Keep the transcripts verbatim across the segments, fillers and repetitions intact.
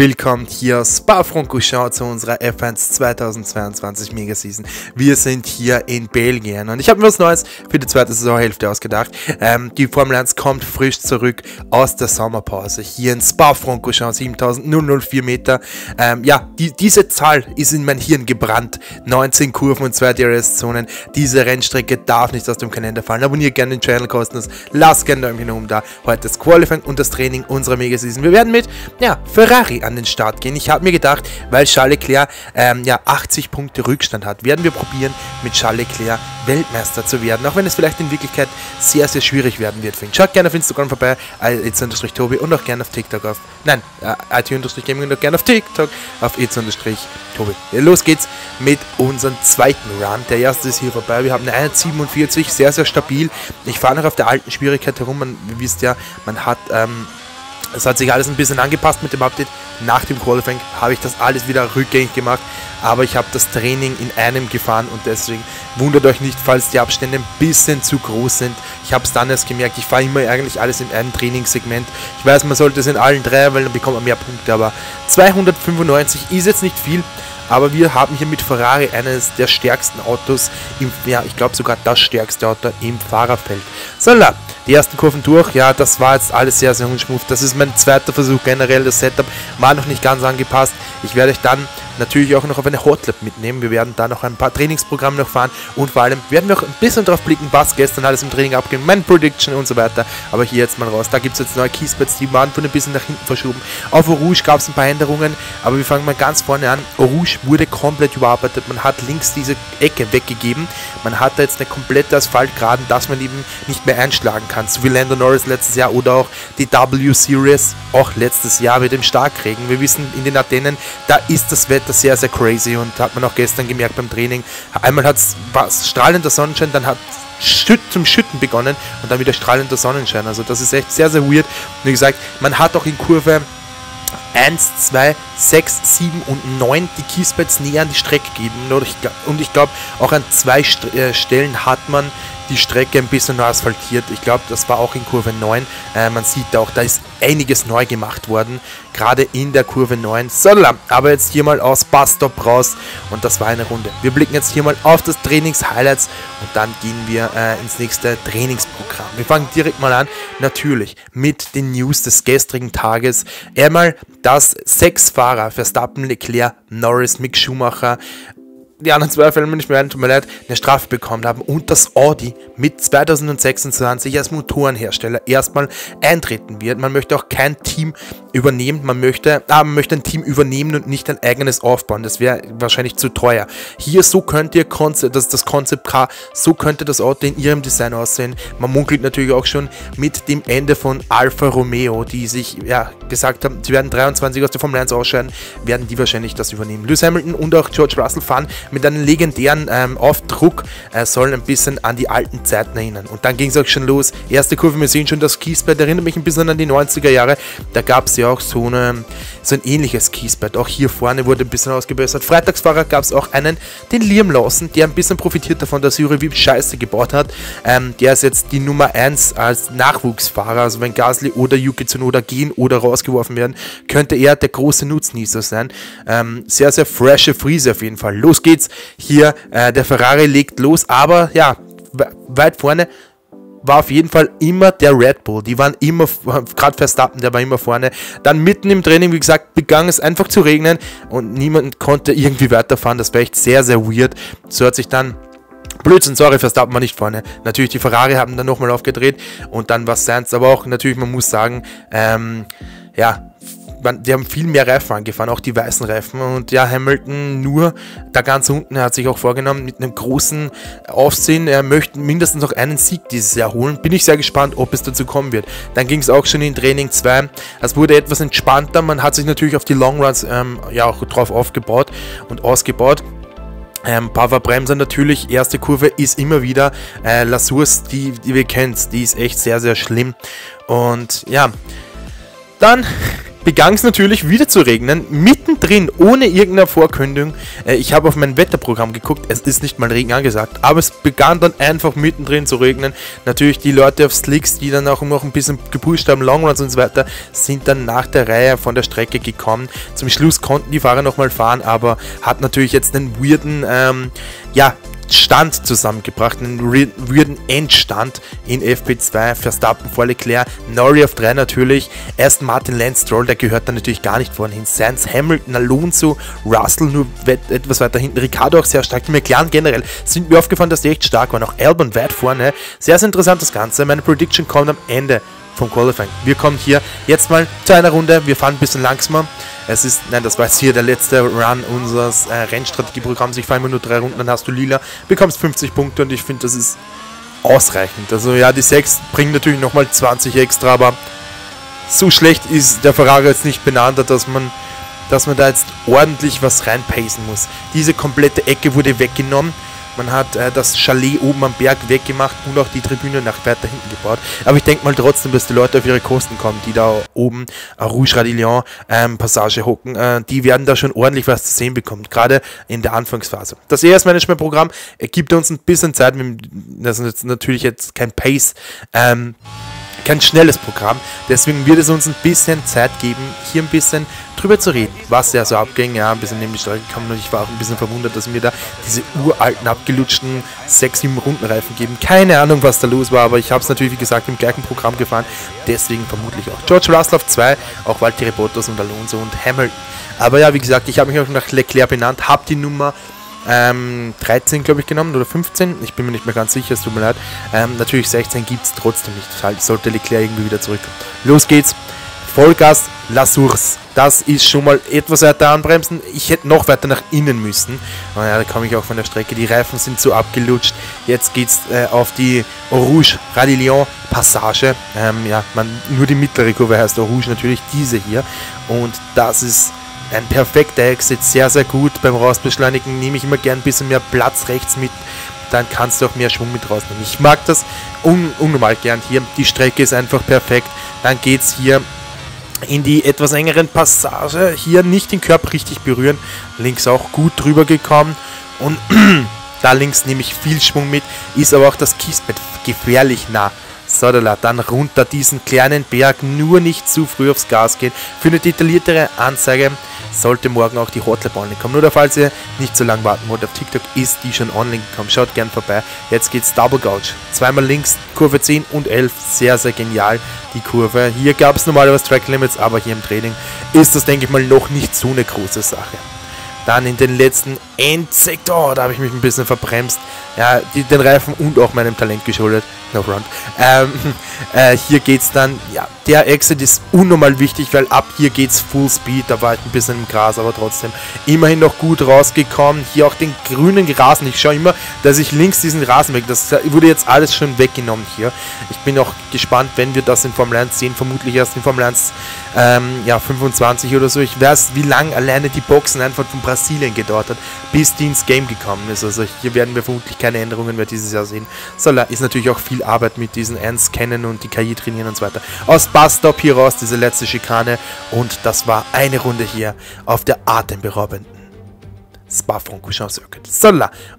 willkommen hier Spa-Francorchamps zu unserer F eins zweitausendzweiundzwanzig Megaseason. Wir sind hier in Belgien und ich habe mir was Neues für die zweite Saisonhälfte ausgedacht. Ähm, die Formel eins kommt frisch zurück aus der Sommerpause hier in Spa-Francorchamps, siebentausend null null vier Meter. Ähm, ja, die, diese Zahl ist in mein Hirn gebrannt. neunzehn Kurven und zwei D R S-Zonen. Diese Rennstrecke darf nicht aus dem Kalender fallen. Abonniert gerne den Channel kostenlos. Lasst gerne ein Däumchen oben da. Heute das Qualifying und das Training unserer Megaseason. Wir werden mit, ja, Ferrari an den Start gehen. Ich habe mir gedacht, weil Charles Leclerc ähm, ja, achtzig Punkte Rückstand hat, werden wir probieren, mit Charles Leclerc Weltmeister zu werden, auch wenn es vielleicht in Wirklichkeit sehr, sehr schwierig werden wird für ihn. Schaut gerne auf Instagram vorbei, itz_tobi, und auch gerne auf TikTok auf, nein, äh, itz_gaming, und auch gerne auf TikTok auf itz_tobi. Los geht's mit unserem zweiten Run. Der erste ist hier vorbei. Wir haben eine eins Minute siebenundvierzig, sehr, sehr stabil. Ich fahre noch auf der alten Schwierigkeit herum. Man, ihr wisst ja, man hat... Ähm, Es hat sich alles ein bisschen angepasst mit dem Update. Nach dem Qualifying habe ich das alles wieder rückgängig gemacht, aber ich habe das Training in einem gefahren und deswegen wundert euch nicht, falls die Abstände ein bisschen zu groß sind. Ich habe es dann erst gemerkt, ich fahre immer eigentlich alles in einem Trainingssegment. Ich weiß, man sollte es in allen drei, weil dann bekommt man mehr Punkte, aber zweihundertfünfundneunzig ist jetzt nicht viel. Aber wir haben hier mit Ferrari eines der stärksten Autos, im, ja, ich glaube sogar das stärkste Auto im Fahrerfeld. So, die ersten Kurven durch, ja, das war jetzt alles sehr, sehr unschmuff. Das ist mein zweiter Versuch generell, das Setup war noch nicht ganz angepasst. Ich werde euch dann natürlich auch noch auf eine Hotlap mitnehmen. Wir werden da noch ein paar Trainingsprogramme noch fahren und vor allem werden wir auch ein bisschen drauf blicken, was gestern alles im Training abging, mein Prediction und so weiter. Aber hier jetzt mal raus. Da gibt es jetzt neue Keyspads, die waren von ein bisschen nach hinten verschoben. Auf Eau Rouge gab es ein paar Änderungen, aber wir fangen mal ganz vorne an. Eau Rouge wurde komplett überarbeitet. Man hat links diese Ecke weggegeben. Man hat da jetzt eine komplette Asphaltgeraden, dass man eben nicht mehr einschlagen kann. So wie Lando Norris letztes Jahr oder auch die W Series auch letztes Jahr mit dem Starkregen. Wir wissen, in den Ardennen, da ist das Wetter sehr, sehr crazy und hat man auch gestern gemerkt beim Training. Einmal hat es strahlender Sonnenschein, dann hat Schütt, zum Schütten begonnen und dann wieder strahlender Sonnenschein. Also das ist echt sehr, sehr weird. Und wie gesagt, man hat auch in Kurve eins, zwei, sechs, sieben und neun die Keyspads näher an die Strecke gegeben. Und ich glaube, auch an zwei St äh, Stellen hat man die Strecke ein bisschen neu asphaltiert. Ich glaube, das war auch in Kurve neun. Äh, man sieht auch, da ist einiges neu gemacht worden, gerade in der Kurve neun. So, aber jetzt hier mal aus Bastop raus und das war eine Runde. Wir blicken jetzt hier mal auf das Trainings-Highlights und dann gehen wir äh, ins nächste Trainingsprogramm. Wir fangen direkt mal an, natürlich mit den News des gestrigen Tages. Einmal, dass sechs Fahrer, Verstappen, Leclerc, Norris, Mick Schumacher, die anderen zwei Fälle nicht mehr, tut mir leid, eine Strafe bekommen haben und dass Audi mit zweitausendsechsundzwanzig als Motorenhersteller erstmal eintreten wird. Man möchte auch kein Team übernehmen, man möchte, ah, man möchte ein Team übernehmen und nicht ein eigenes aufbauen. Das wäre wahrscheinlich zu teuer. Hier, so könnt ihr Konzept, das, das Concept Car, so könnte das Auto in ihrem Design aussehen. Man munkelt natürlich auch schon mit dem Ende von Alfa Romeo, die sich ja gesagt haben, sie werden dreiundzwanzig aus der Formel eins ausscheiden, werden die wahrscheinlich das übernehmen. Lewis Hamilton und auch George Russell fahren mit einem legendären ähm, Aufdruck, äh, sollen ein bisschen an die alten Zeiten erinnern. Und dann ging es auch schon los. Erste Kurve, wir sehen schon das Kiesbett, erinnert mich ein bisschen an die neunziger Jahre. Da gab es ja auch so, eine, so ein ähnliches Kiesbett. Auch hier vorne wurde ein bisschen ausgebessert. Freitagsfahrer gab es auch einen, den Liam Lawson, der ein bisschen profitiert davon, dass Juri Vip Scheiße gebaut hat. Ähm, der ist jetzt die Nummer eins als Nachwuchsfahrer. Also wenn Gasly oder Yuki Tsunoda gehen oder rausgeworfen werden, könnte er der große Nutznießer sein. Ähm, sehr, sehr frische Frise auf jeden Fall. Los geht's. Hier, äh, der Ferrari legt los, aber ja, we weit vorne war auf jeden Fall immer der RedBull. Die waren immer, gerade Verstappen, der war immer vorne. Dann mitten im Training, wie gesagt, begann es einfach zu regnen und niemand konnte irgendwie weiterfahren. Das war echt sehr, sehr weird. So hat sich dann Blödsinn, sorry, Verstappen war nicht vorne. Natürlich, die Ferrari haben dann nochmal aufgedreht und dann war Sainz, aber auch natürlich, man muss sagen, ähm, ja, Man, die haben viel mehr Reifen angefahren, auch die weißen Reifen, und ja, Hamilton nur da ganz unten, er hat sich auch vorgenommen mit einem großen Aufsehen, er möchte mindestens noch einen Sieg dieses Jahr holen. Bin ich sehr gespannt, ob es dazu kommen wird. Dann ging es auch schon in Training zwei, es wurde etwas entspannter, man hat sich natürlich auf die Longruns ähm, ja auch drauf aufgebaut und ausgebaut. Ähm, Powerbremser natürlich, erste Kurve ist immer wieder äh, Lasurs, die, die wir kennen, die ist echt sehr, sehr schlimm und ja, dann begann es natürlich wieder zu regnen, mittendrin, ohne irgendeine Vorkündigung. Ich habe auf mein Wetterprogramm geguckt, es ist nicht mal Regen angesagt, aber es begann dann einfach mittendrin zu regnen. Natürlich die Leute auf Slicks, die dann auch noch ein bisschen gepusht haben, Longruns und so weiter, sind dann nach der Reihe von der Strecke gekommen. Zum Schluss konnten die Fahrer nochmal fahren, aber hat natürlich jetzt einen weirden, ähm, ja, Stand zusammengebracht, einen weirden Endstand in F P zwei, Verstappen vor Leclerc, Norris auf drei natürlich, erst Martin Lance Stroll, der gehört da natürlich gar nicht vorhin hin, Sainz, Hamilton, Alonso, Russell nur etwas weiter hinten, Ricciardo auch sehr stark, die McLaren generell, sind mir aufgefallen, dass die echt stark waren, auch Albon weit vorne, sehr, sehr interessant das Ganze, meine Prediction kommt am Ende vom Qualifying. Wir kommen hier jetzt mal zu einer Runde, wir fahren ein bisschen langsamer. Es ist, nein, das war jetzt hier der letzte Run unseres äh, Rennstrategieprogramms. Ich fahre immer nur drei Runden, dann hast du lila, bekommst fünfzig Punkte und ich finde, das ist ausreichend. Also ja, die sechs bringen natürlich nochmal zwanzig extra, aber so schlecht ist der Ferrari jetzt nicht benannt, dass man, dass man da jetzt ordentlich was reinpacen muss. Diese komplette Ecke wurde weggenommen. Man hat äh, das Chalet oben am Berg weggemacht und auch die Tribüne nach weiter hinten gebaut. Aber ich denke mal trotzdem, dass die Leute auf ihre Kosten kommen, die da oben äh, Rouge Radillon ähm, Passage hocken. Äh, die werden da schon ordentlich was zu sehen bekommen, gerade in der Anfangsphase. Das E R S-Management-Programm äh, gibt uns ein bisschen Zeit. Das ist jetzt natürlich jetzt kein Pace, ähm, kein schnelles Programm. Deswegen wird es uns ein bisschen Zeit geben, hier ein bisschen drüber zu reden, was ja so abging, ja, ein bisschen neben die Strecke kam und ich war auch ein bisschen verwundert, dass mir da diese uralten, abgelutschten sechs, sieben Rundenreifen geben. Keine Ahnung, was da los war, aber ich habe es natürlich, wie gesagt, im gleichen Programm gefahren, deswegen vermutlich auch George Russell auf zwei, auch Valtteri Bottas und Alonso und Hamilton. Aber ja, wie gesagt, ich habe mich auch nach Leclerc benannt, habe die Nummer ähm, dreizehn, glaube ich, genommen oder fünfzehn, ich bin mir nicht mehr ganz sicher, es tut mir leid. Ähm, natürlich sechzehn gibt es trotzdem nicht, sollte Leclerc irgendwie wieder zurückkommen. Los geht's! Vollgas, Lasurs. Das ist schon mal etwas weiter anbremsen. Ich hätte noch weiter nach innen müssen. Naja, da komme ich auch von der Strecke. Die Reifen sind so abgelutscht. Jetzt geht es äh, auf die Eau Rouge Radillon Passage. Ähm, ja, man, nur die mittlere Kurve heißt Eau Rouge, natürlich diese hier. Und das ist ein perfekter Exit. Sehr, sehr gut. Beim Rausbeschleunigen nehme ich immer gern ein bisschen mehr Platz rechts mit. Dann kannst du auch mehr Schwung mit rausnehmen. Ich mag das un unnormal gern hier. Die Strecke ist einfach perfekt. Dann geht es hier in die etwas engeren Passage, hier nicht den Körper richtig berühren, links auch gut drüber gekommen und da links nehme ich viel Schwung mit, ist aber auch das Kiesbett gefährlich nah. So, dann runter diesen kleinen Berg, nur nicht zu früh aufs Gas gehen. Für eine detailliertere Anzeige sollte morgen auch die Hotlap online kommen. Nur falls ihr nicht so lange warten wollt, auf TikTok ist die schon online gekommen. Schaut gern vorbei. Jetzt geht's Double Gouge. Zweimal links, Kurve zehn und elf. Sehr, sehr genial, die Kurve. Hier gab es normalerweise Track Limits, aber hier im Training ist das, denke ich mal, noch nicht so eine große Sache. Dann in den letzten Endsektor, da habe ich mich ein bisschen verbremst. Ja, die, den Reifen und auch meinem Talent geschuldet. No front. Ähm, äh, hier geht's dann, ja, der Exit ist unnormal wichtig, weil ab hier geht's Full Speed. Da war ich ein bisschen im Gras, aber trotzdem immerhin noch gut rausgekommen. Hier auch den grünen Rasen. Ich schaue immer, dass ich links diesen Rasen weg, das wurde jetzt alles schon weggenommen hier. Ich bin auch gespannt, wenn wir das in Formel eins sehen, vermutlich erst in Formel eins ähm, ja, fünfundzwanzig oder so. Ich weiß, wie lange alleine die Boxen einfach von Brasilien gedauert hat, bis die ins Game gekommen ist. Also hier werden wir vermutlich keine Änderungen mehr dieses Jahr sehen. So, ist natürlich auch viel Arbeit mit diesen Einscannen und die K I trainieren und so weiter. Aus Bastop hier raus, diese letzte Schikane, und das war eine Runde hier auf der atemberaubenden Spa-Francorchamps Circuit. So,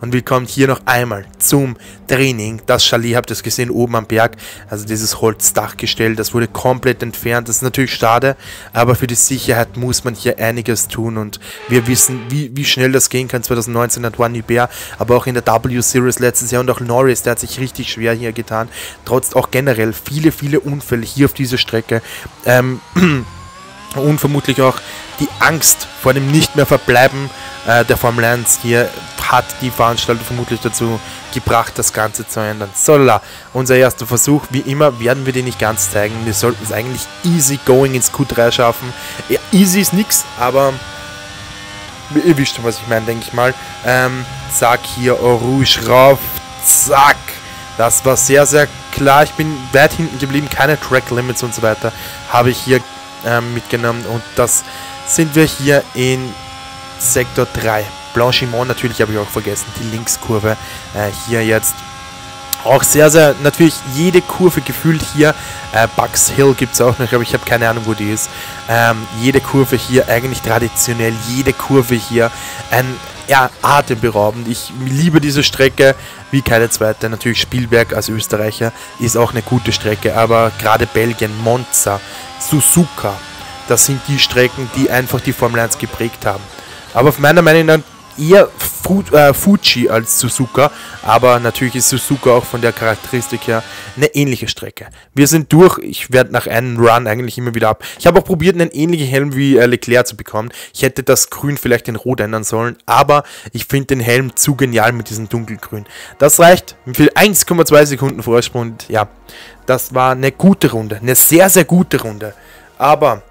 und wir kommen hier noch einmal zum Training. Das Chalet, habt ihr es gesehen, oben am Berg, also dieses Holzdachgestell, das wurde komplett entfernt. Das ist natürlich schade, aber für die Sicherheit muss man hier einiges tun und wir wissen, wie, wie schnell das gehen kann. zwanzig neunzehn hat Juan Iber, aber auch in der W Series letztes Jahr und auch Norris, der hat sich richtig schwer hier getan. Trotz auch generell viele, viele Unfälle hier auf dieser Strecke. Ähm, und vermutlich auch die Angst vor dem nicht mehr Verbleiben äh, der Formel eins hier hat die Veranstaltung vermutlich dazu gebracht, das Ganze zu ändern. So, unser erster Versuch, wie immer werden wir den nicht ganz zeigen, wir sollten es eigentlich easy going ins Q drei schaffen. Ja, easy ist nix, aber ihr wisst schon, was ich meine, denke ich mal. Ähm, zack, hier Eau Rouge rauf, zack. Das war sehr, sehr klar, ich bin weit hinten geblieben, keine Track Limits und so weiter, habe ich hier mitgenommen und das sind wir hier in Sektor drei. Blanchimont natürlich habe ich auch vergessen, die Linkskurve äh, hier jetzt auch sehr, sehr, natürlich jede Kurve gefühlt hier, äh, Bugs Hill gibt es auch noch, aber ich habe keine Ahnung, wo die ist. Ähm, jede Kurve hier, eigentlich traditionell, jede Kurve hier, ein, ja, atemberaubend. Ich liebe diese Strecke, wie keine zweite. Natürlich Spielberg als Österreicher ist auch eine gute Strecke, aber gerade Belgien, Monza, Suzuka, das sind die Strecken, die einfach die Formel eins geprägt haben. Aber meiner Meinung nach eher Fuji als Suzuka, aber natürlich ist Suzuka auch von der Charakteristik her eine ähnliche Strecke. Wir sind durch, ich werde nach einem Run eigentlich immer wieder ab. Ich habe auch probiert, einen ähnlichen Helm wie Leclerc zu bekommen. Ich hätte das Grün vielleicht in Rot ändern sollen, aber ich finde den Helm zu genial mit diesem Dunkelgrün. Das reicht für eins Komma zwei Sekunden Vorsprung und ja, das war eine gute Runde, eine sehr, sehr gute Runde, aber...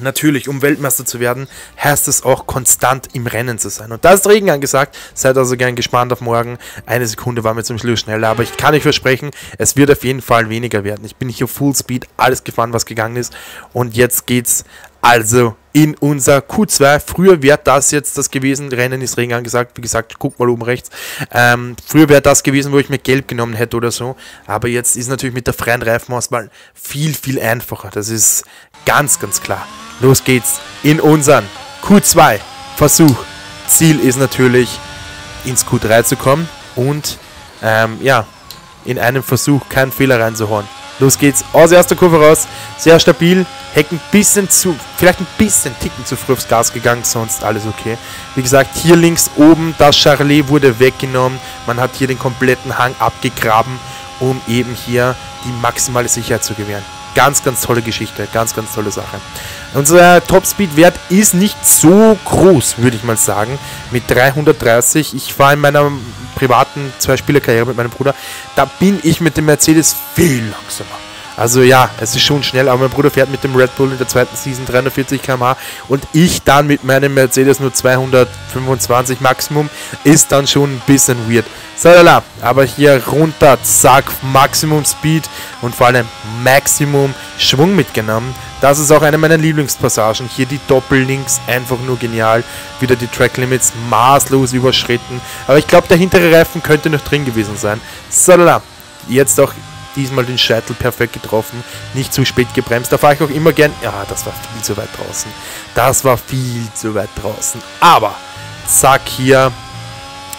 Natürlich, um Weltmeister zu werden, heißt es auch, konstant im Rennen zu sein. Und da ist Regen angesagt, seid also gern gespannt auf morgen. Eine Sekunde war mir zum Schluss schneller, aber ich kann euch versprechen, es wird auf jeden Fall weniger werden. Ich bin hier Full Speed, alles gefahren, was gegangen ist. Und jetzt geht's also in unser Q zwei. Früher wäre das jetzt das gewesen, Rennen ist Regen angesagt, wie gesagt, guck mal oben rechts. Ähm, früher wäre das gewesen, wo ich mir Gelb genommen hätte oder so. Aber jetzt ist natürlich mit der freien Reifenauswahl viel, viel einfacher. Das ist ganz, ganz klar. Los geht's in unseren Q zwei-Versuch. Ziel ist natürlich, ins Q drei zu kommen und ähm, ja, in einem Versuch keinen Fehler reinzuhauen. Los geht's, aus erster Kurve raus, sehr stabil, Hecken ein bisschen zu, vielleicht ein bisschen Ticken zu früh aufs Gas gegangen, sonst alles okay. Wie gesagt, hier links oben, das Charlet wurde weggenommen, man hat hier den kompletten Hang abgegraben, um eben hier die maximale Sicherheit zu gewähren. Ganz, ganz tolle Geschichte, ganz, ganz tolle Sache. Unser Topspeed-Wert ist nicht so groß, würde ich mal sagen, mit dreihundertdreißig. Ich war in meiner privaten Zwei-Spieler-Karriere mit meinem Bruder, da bin ich mit dem Mercedes viel langsamer. Also ja, es ist schon schnell, aber mein Bruder fährt mit dem Red Bull in der zweiten Season dreihundertvierzig Kilometer pro Stunde und ich dann mit meinem Mercedes nur zweihundertfünfundzwanzig Maximum, ist dann schon ein bisschen weird. Salala, aber hier runter, zack, Maximum Speed und vor allem Maximum Schwung mitgenommen. Das ist auch eine meiner Lieblingspassagen. Hier die Doppellinks, einfach nur genial. Wieder die Track Limits maßlos überschritten. Aber ich glaube, der hintere Reifen könnte noch drin gewesen sein. Salala, jetzt auch... Diesmal den Scheitel perfekt getroffen, nicht zu spät gebremst. Da fahre ich auch immer gern. Ja, das war viel zu weit draußen. Das war viel zu weit draußen. Aber, zack, hier,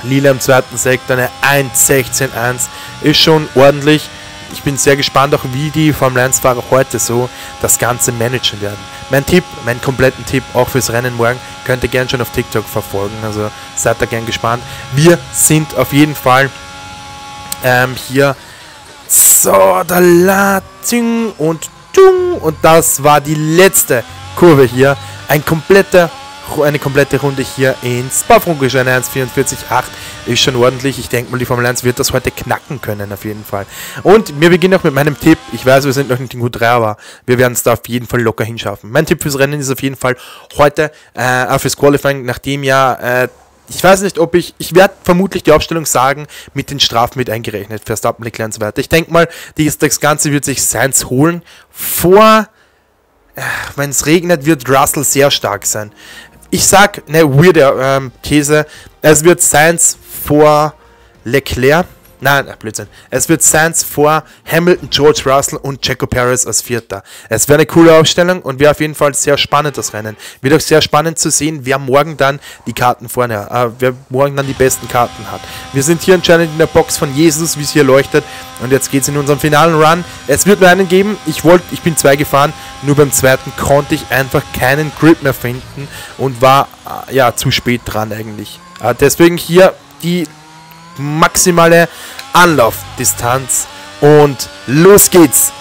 Lila im zweiten Sektor, eine eins sechzehn eins. Ist schon ordentlich. Ich bin sehr gespannt, auch wie die Formel eins-Fahrer heute so das Ganze managen werden. Mein Tipp, meinen kompletten Tipp auch fürs Rennen morgen, könnt ihr gern schon auf TikTok verfolgen. Also seid da gern gespannt. Wir sind auf jeden Fall ähm, hier. So, da la, ting und tung. Und das war die letzte Kurve hier. Ein kompletter, eine komplette Runde hier in Spa-Francorchamps. Eine eins vierundvierzig acht ist schon ordentlich. Ich denke mal, die Formel eins wird das heute knacken können, auf jeden Fall. Und wir beginnen auch mit meinem Tipp. Ich weiß, wir sind noch nicht in Q drei, aber wir werden es da auf jeden Fall locker hinschaffen. Mein Tipp fürs Rennen ist auf jeden Fall heute, äh, fürs Qualifying, nachdem ja... Äh, Ich weiß nicht, ob ich, ich werde vermutlich die Aufstellung sagen, mit den Strafen mit eingerechnet, Verstappen, Leclerc und so weiter. Ich denke mal, das Ganze wird sich Sainz holen, vor, wenn es regnet, wird Russell sehr stark sein. Ich sag, eine weirde ähm, These, es wird Sainz vor Leclerc, nein, Blödsinn, es wird Sainz vor Hamilton, George Russell und Checo Perez als Vierter. Es wäre eine coole Aufstellung und wäre auf jeden Fall sehr spannend, das Rennen. Wird auch sehr spannend zu sehen, wer morgen dann die Karten vorne, äh, wer morgen dann die besten Karten hat. Wir sind hier anscheinend in der Box von Jesus, wie es hier leuchtet, und jetzt geht es in unserem finalen Run. Es wird nur einen geben, ich wollte, ich bin zwei gefahren, nur beim zweiten konnte ich einfach keinen Grip mehr finden und war, äh, ja, zu spät dran eigentlich. Äh, deswegen hier die maximale Anlaufdistanz und los geht's.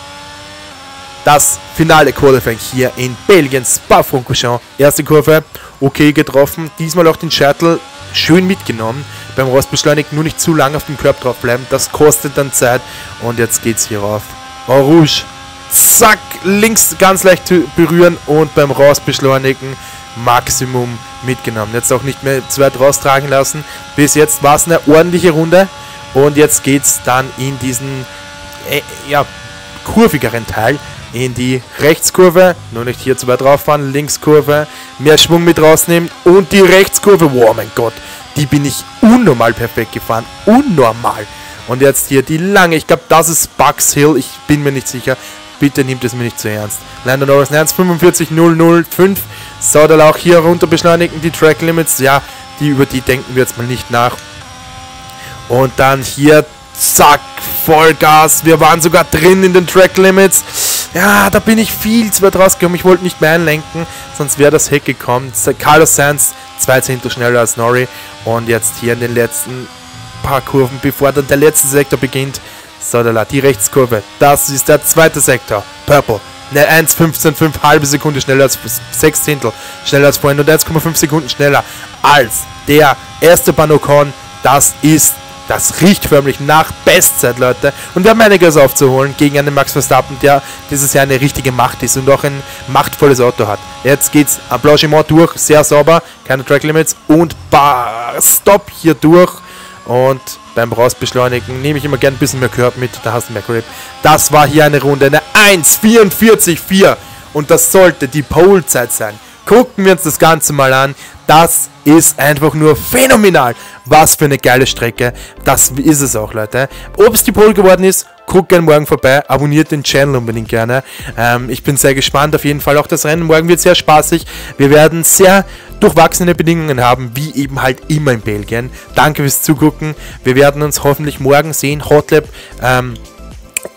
Das finale Qualifying hier in Belgien, Spa-Francorchamps. Erste Kurve, okay getroffen, diesmal auch den Shuttle schön mitgenommen. Beim Rostbeschleunigen nur nicht zu lange auf dem Körper drauf bleiben, das kostet dann Zeit und jetzt geht's hier rauf. Eau Rouge, zack, links ganz leicht berühren und beim Rostbeschleunigen Maximum mitgenommen. Jetzt auch nicht mehr zu weit raustragen lassen. Bis jetzt war es eine ordentliche Runde und jetzt geht es dann in diesen äh, ja, kurvigeren Teil, in die Rechtskurve, nur nicht hier zu weit drauf fahren, Linkskurve, mehr Schwung mit rausnehmen und die Rechtskurve, oh mein Gott, die bin ich unnormal perfekt gefahren, unnormal. Und jetzt hier die lange. Ich glaube, das ist Bugs Hill. Ich bin mir nicht sicher. Bitte nimmt es mir nicht zu ernst. Lando Norris fünfundvierzig null null fünf. Soll auch hier runter beschleunigen. Die Track Limits, ja, die über die denken wir jetzt mal nicht nach. Und dann hier, zack, Vollgas. Wir waren sogar drin in den Track Limits. Ja, da bin ich viel zu weit rausgekommen. Ich wollte nicht mehr einlenken, sonst wäre das Heck gekommen. Carlos Sainz, zwei Zehntel schneller als Norris. Und jetzt hier in den letzten paar Kurven, bevor dann der letzte Sektor beginnt. So, da die Rechtskurve. Das ist der zweite Sektor. Purple. Ne, eins fünfzehn fünf, halbe Sekunde schneller als sechs Zehntel. Schneller als vorhin und eins Komma fünf Sekunden schneller als der erste Banocon. Das ist, das riecht förmlich nach Bestzeit, Leute. Und wir haben einiges aufzuholen gegen einen Max Verstappen, der dieses Jahr eine richtige Macht ist und auch ein machtvolles Auto hat. Jetzt geht's am Blanchimont durch, sehr sauber, keine Track Limits und Bastop hier durch. Und beim Rausbeschleunigen nehme ich immer gern ein bisschen mehr Körper mit, da hast du mehr Grip. Das war hier eine Runde, eine eins vierundvierzig vier und das sollte die Pole-Zeit sein. Gucken wir uns das Ganze mal an, das ist einfach nur phänomenal. Was für eine geile Strecke, das ist es auch, Leute. Ob es die Pole geworden ist, guckt gerne morgen vorbei, abonniert den Channel unbedingt gerne. Ähm, ich bin sehr gespannt, auf jeden Fall auch das Rennen. Morgen wird sehr spaßig, wir werden sehr durchwachsene Bedingungen haben, wie eben halt immer in Belgien. Danke fürs Zugucken, wir werden uns hoffentlich morgen sehen, Hotlap ähm,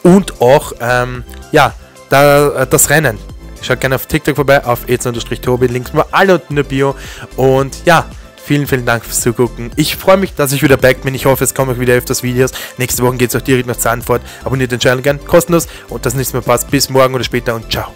und auch ähm, ja, da, das Rennen. Schaut gerne auf TikTok vorbei, auf itz_tobi, Links mal alle unten in der Bio. Und ja, vielen, vielen Dank fürs Zugucken. Ich freue mich, dass ich wieder back bin. Ich hoffe, es kommen euch wieder öfters Videos. Nächste Woche geht es auch direkt nach Zandvoort. Abonniert den Channel gern, kostenlos. Und dass nichts mehr passt. Bis morgen oder später und ciao.